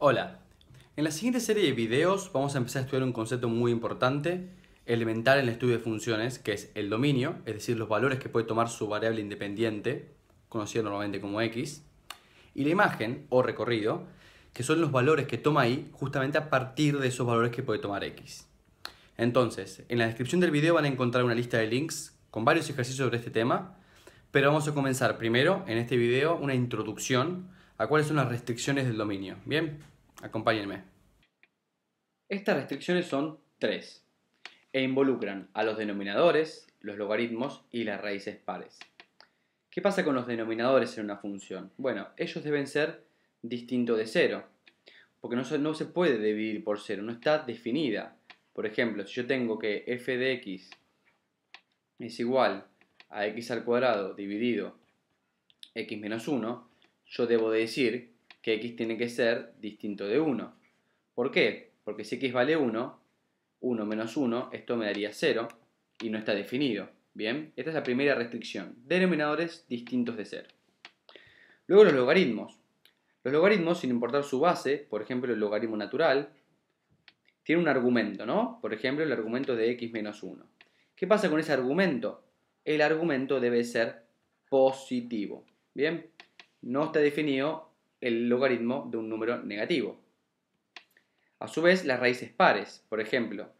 Hola, en la siguiente serie de videos vamos a empezar a estudiar un concepto muy importante, elemental en el estudio de funciones, que es el dominio, es decir, los valores que puede tomar su variable independiente, conocida normalmente como x, y la imagen o recorrido, que son los valores que toma y justamente a partir de esos valores que puede tomar x. Entonces, en la descripción del video van a encontrar una lista de links con varios ejercicios sobre este tema, pero vamos a comenzar primero en este video una introducción a cuáles son las restricciones del dominio. Bien, acompáñenme. Estas restricciones son tres e involucran a los denominadores, los logaritmos y las raíces pares. ¿Qué pasa con los denominadores en una función? Bueno, ellos deben ser distintos de cero, porque no se puede dividir por cero, no está definida. Por ejemplo, si yo tengo que f de x es igual a x al cuadrado dividido x menos 1, yo debo decir que x tiene que ser distinto de 1. ¿Por qué? Porque si x vale 1, 1 menos 1, esto me daría 0 y no está definido. Bien, esta es la primera restricción. Denominadores distintos de 0. Luego los logaritmos. Los logaritmos, sin importar su base, por ejemplo el logaritmo natural, tiene un argumento, ¿no? Por ejemplo el argumento de x menos 1. ¿Qué pasa con ese argumento? El argumento debe ser positivo. Bien, no está definido el logaritmo de un número negativo. A su vez, las raíces pares. Por ejemplo,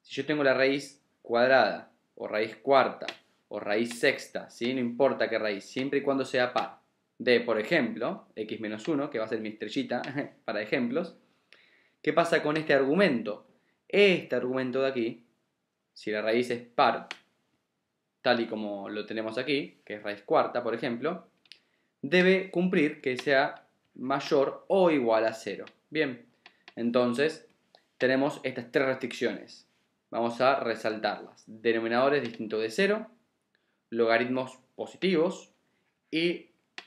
si yo tengo la raíz cuadrada, o raíz cuarta, o raíz sexta, ¿sí? No importa qué raíz, siempre y cuando sea par. De, por ejemplo, x menos 1, que va a ser mi estrellita para ejemplos. ¿Qué pasa con este argumento? Este argumento de aquí, si la raíz es par, tal y como lo tenemos aquí, que es raíz cuarta, por ejemplo, debe cumplir que sea mayor o igual a 0. Bien, entonces tenemos estas tres restricciones. Vamos a resaltarlas. Denominadores distintos de 0, logaritmos positivos y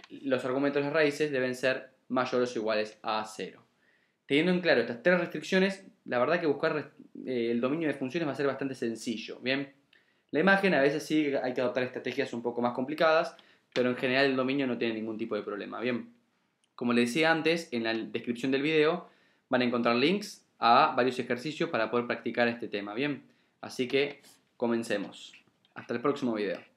los argumentos de las raíces deben ser mayores o iguales a 0. Teniendo en claro estas tres restricciones, la verdad que buscar el dominio de funciones va a ser bastante sencillo. Bien, la imagen a veces sí hay que adoptar estrategias un poco más complicadas, pero en general el dominio no tiene ningún tipo de problema. Bien, como les decía antes, en la descripción del video van a encontrar links a varios ejercicios para poder practicar este tema. Bien, así que comencemos. Hasta el próximo video.